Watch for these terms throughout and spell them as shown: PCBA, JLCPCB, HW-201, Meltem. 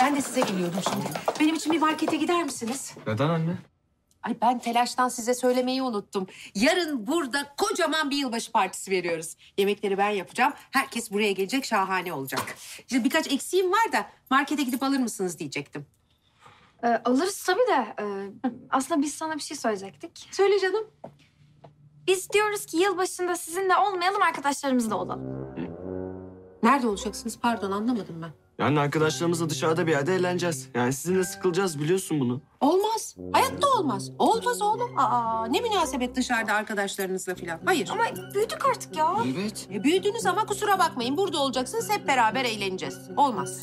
Ben de size geliyordum şimdi. Benim için bir markete gider misiniz? Neden anne? Ay ben telaştan size söylemeyi unuttum. Yarın burada kocaman bir yılbaşı partisi veriyoruz. Yemekleri ben yapacağım. Herkes buraya gelecek, şahane olacak. İşte birkaç eksiğim var da markete gidip alır mısınız diyecektim. Alırız tabii de. Aslında biz sana bir şey söyleyecektik. Söyle canım. Biz diyoruz ki yılbaşında sizinle olmayalım, arkadaşlarımızla olalım. Nerede olacaksınız? Pardon, anlamadım ben. Yani arkadaşlarımızla dışarıda bir yerde eğleneceğiz. Yani sizinle sıkılacağız, biliyorsun bunu. Olmaz. Hayatta olmaz. Olmaz oğlum. Aa, ne münasebet dışarıda arkadaşlarınızla falan. Hayır. Ama büyüdük artık ya. Evet. Büyüdünüz ama kusura bakmayın. Burada olacaksınız, hep beraber eğleneceğiz. Olmaz.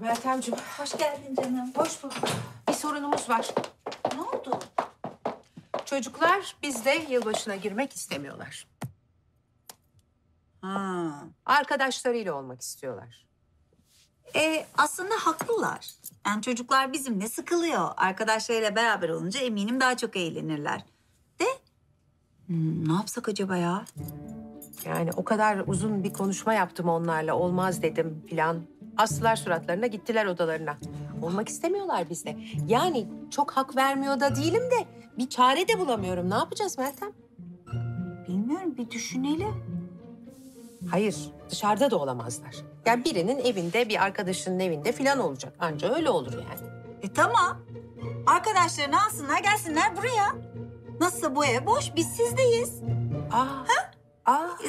Meltem'cim. Hoş geldin canım. Hoş bulduk. Bir sorunumuz var. Ne oldu? Çocuklar bizde yılbaşına girmek istemiyorlar. Ha. Arkadaşlarıyla olmak istiyorlar. Aslında haklılar. Yani çocuklar bizimle sıkılıyor. Arkadaşlarıyla beraber olunca eminim daha çok eğlenirler. De ne yapsak acaba ya? Yani o kadar uzun bir konuşma yaptım onlarla. Olmaz dedim falan. Astılar suratlarına, gittiler odalarına. Olmak istemiyorlar bizde. Yani çok hak vermiyor da değilim de bir çare de bulamıyorum. Ne yapacağız Meltem? Bilmiyorum, bir düşünelim. Hayır, dışarıda da olamazlar. Yani birinin evinde, bir arkadaşının evinde falan olacak. Anca öyle olur yani. Tamam. Arkadaşlarını alsınlar, gelsinler buraya. Nasılsa bu ev boş, biz sizdeyiz.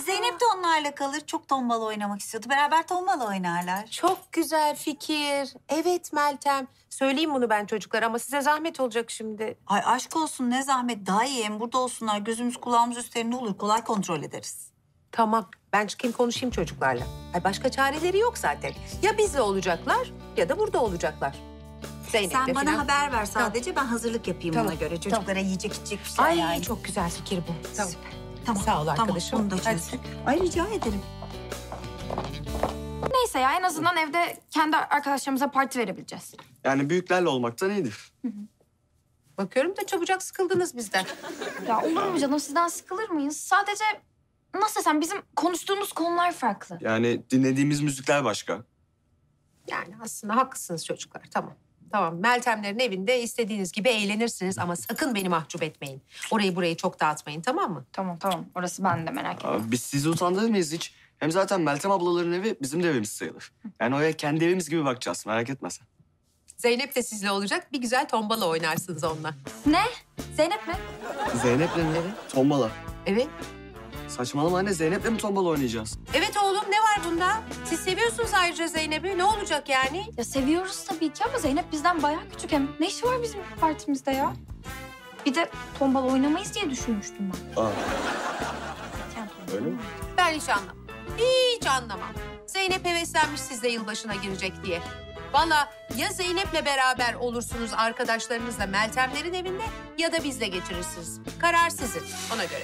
Zeynep de onlarla kalır. Çok tombala oynamak istiyordu. Beraber tombala oynarlar. Çok güzel fikir. Evet Meltem. Söyleyeyim bunu ben çocuklara ama size zahmet olacak şimdi. Ay aşk olsun, ne zahmet. Daha iyi hem burada olsunlar. Gözümüz kulağımız üstlerinde olur. Kolay kontrol ederiz. Tamam. Ben çıkayım konuşayım çocuklarla. Ay başka çareleri yok zaten. Ya bizle olacaklar ya da burada olacaklar. Zeynep sen bana falan haber ver sadece. Tamam. Ben hazırlık yapayım ona göre. Çocuklara yiyecek içecek bir şey. Ay yani çok güzel fikir bu. Tamam. Süper. Tamam, sağ ol arkadaşım. Onu da çözdük. Ay rica ederim. Neyse ya en azından evde kendi arkadaşlarımıza parti verebileceğiz. Yani büyüklerle olmaktan iyidir. Hı hı. Bakıyorum da çabucak sıkıldınız bizden. Ya olur mu canım, sizden sıkılır mıyız? Sadece nasıl desem bizim konuştuğumuz konular farklı. Yani dinlediğimiz müzikler başka. Yani aslında haklısınız çocuklar, tamam. Tamam, Meltemlerin evinde istediğiniz gibi eğlenirsiniz ama sakın beni mahcup etmeyin. Orayı burayı çok dağıtmayın, tamam mı? Tamam, tamam. Orası ben de merak etme. Biz sizi utandırmayız hiç. Hem zaten Meltem ablaların evi bizim de evimiz sayılır. Yani oraya kendi evimiz gibi bakacağız, merak etme sen. Zeynep de sizle olacak. Bir güzel tombala oynarsınız onunla. Ne? Zeynep mi? Zeynep'le mi? Tombala. Evet. Saçmalama anne, Zeynep'le mi tombala oynayacağız? Evet oğlum, ne var bunda? Siz seviyorsunuz ayrıca Zeynep'i, ne olacak yani? Ya seviyoruz tabii ki ama Zeynep bizden bayağı küçük hem. Ne işi var bizim partimizde ya? Bir de tombala oynamayız diye düşünmüştüm ben. Aa. Öyle mi? Ben hiç anlamam. Hiç anlamam. Zeynep heveslenmiş sizle yılbaşına girecek diye. Valla ya Zeynep'le beraber olursunuz arkadaşlarınızla Meltemlerin evinde ya da bizle geçirirsiniz. Karar sizin, ona göre.